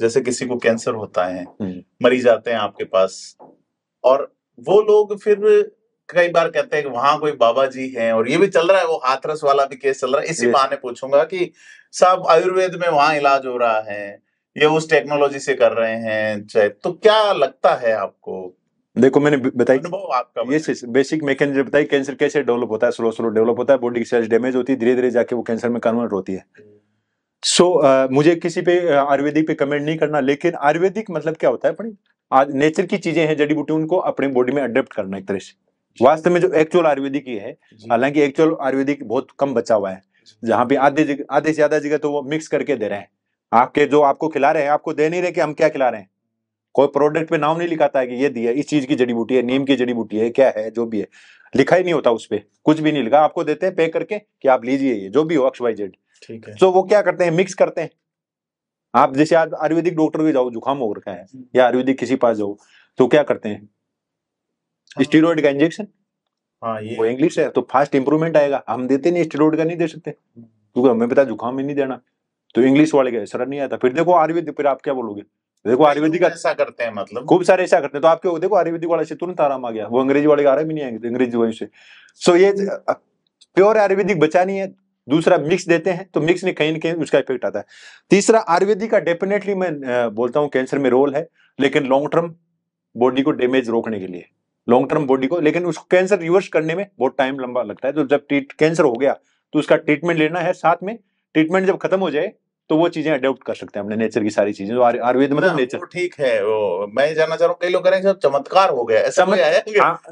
जैसे किसी को कैंसर होता है, मरीज आते हैं आपके पास और वो लोग फिर कई बार कहते हैं कि वहां कोई बाबा जी हैं, और ये भी चल रहा है, वो हाथरस वाला भी केस चल रहा है। इसी बहाने पूछूंगा कि साहब आयुर्वेद में वहां इलाज हो रहा है, ये उस टेक्नोलॉजी से कर रहे हैं, चाहे तो क्या लगता है आपको? देखो मैंने बताई आपका ये बेसिक मैकेनिज्म बताई, कैंसर कैसे डेवलप होता है, स्लो स्लो डेवलप होता है, बॉडी की सेल्स डैमेज होती है, धीरे धीरे जाके वो कैंसर में कन्वर्ट होती है। सो मुझे किसी पे आयुर्वेदिक पे कमेंट नहीं करना, लेकिन आयुर्वेदिक मतलब क्या होता है, अपनी आज नेचर की चीजें हैं, जड़ी बूटी, उनको अपने बॉडी में अडेप्ट करना एक तरह से। वास्तव में जो एक्चुअल आयुर्वेदिक ही है, हालांकि एक्चुअल आयुर्वेदिक बहुत कम बचा हुआ है, जहाँ पे आधे से ज्यादा जगह तो वो मिक्स करके दे रहे हैं। आपके जो आपको खिला रहे हैं, आपको दे नहीं रहे कि हम क्या खिला रहे हैं। कोई प्रोडक्ट पे नाम नहीं लिखाता है कि ये दिया, इस चीज की जड़ी बूटी है, नीम की जड़ी बूटी है, क्या है, जो भी है, लिखा ही नहीं होता, उस पर कुछ भी नहीं लिखा। आपको देते हैं पैक करके कि आप लीजिए, ये जो भी हो XYZ। ठीक है, तो वो क्या करते हैं, मिक्स करते हैं। आप जैसे आज आयुर्वेदिक डॉक्टर के जाओ, जुकाम हो रखा है, या आयुर्वेदिक किसी पास जाओ, तो क्या करते हैं, स्टेरॉइड का इंजेक्शन। हाँ, ये वो इंग्लिश है तो फास्ट इंप्रूवमेंट आएगा, हम देते नहीं, स्टेरॉइड का नहीं दे सकते क्योंकि हमें पता जुकाम में नहीं देना, तो इंग्लिश वाले का असर नहीं आता। फिर देखो आयुर्वेदिक, फिर आप क्या बोलोगे, देखो आयुर्वेदिक ऐसा करते हैं, मतलब खूब सारे ऐसा करते हैं, तो आपके देखो आयुर्वेदिक वाले से तुरंत आराम आ गया, वो अंग्रेजी वाले का आराम ही नहीं आएंगे, अंग्रेजी वाले से। सो ये प्योर आयुर्वेदिक बचा नहीं है। दूसरा मिक्स देते हैं, तो मिक्स में कहीं ना कहीं उसका इफेक्ट आता है। तीसरा आयुर्वेदिक का डेफिनेटली मैं बोलता हूँ कैंसर में रोल है, लेकिन लॉन्ग टर्म बॉडी को डैमेज रोकने के लिए, लॉन्ग टर्म बॉडी को, लेकिन उसको कैंसर रिवर्स करने में बहुत टाइम लंबा लगता है। तो जब कैंसर हो गया तो उसका ट्रीटमेंट लेना है, साथ में ट्रीटमेंट जब खत्म हो जाए तो वो चीजें अडॉप्ट कर सकते हैं अपने नेचर की सारी चीजें, आयुर्वेद मतलब नेचर। ठीक है, वो मैं जानना चाह रहा हूँ, कई लोग करेंगे सब चमत्कार हो गया, ऐसा कोई आया?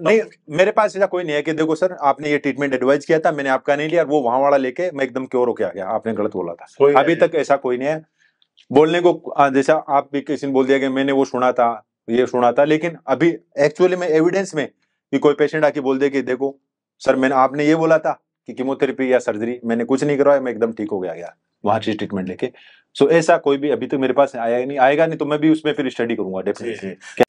नहीं, मेरे पास ऐसा कोई नहीं है कि देखो सर आपने ये ट्रीटमेंट एडवाइज किया था, मैंने आपका नहीं लिया, वो वहां वाला लेके मैं एकदम क्योर होके आ गया, आपने गलत बोला था। अभी तक ऐसा कोई नहीं है बोलने को, जैसा आप भी किसी ने बोल दिया कि मैंने वो सुना था, ये सुना था, लेकिन अभी एक्चुअली में एविडेंस में कि कोई पेशेंट आके बोल दे कि देखो सर मैंने, आपने ये बोला था कि कीमोथेरेपी या सर्जरी, मैंने कुछ नहीं करवाया, मैं एकदम ठीक हो गया वहाँ से ट्रीटमेंट लेके। सो ऐसा कोई भी अभी तो मेरे पास आया नहीं, आएगा नहीं तो मैं भी उसमें फिर स्टडी करूंगा डेफिनेटली।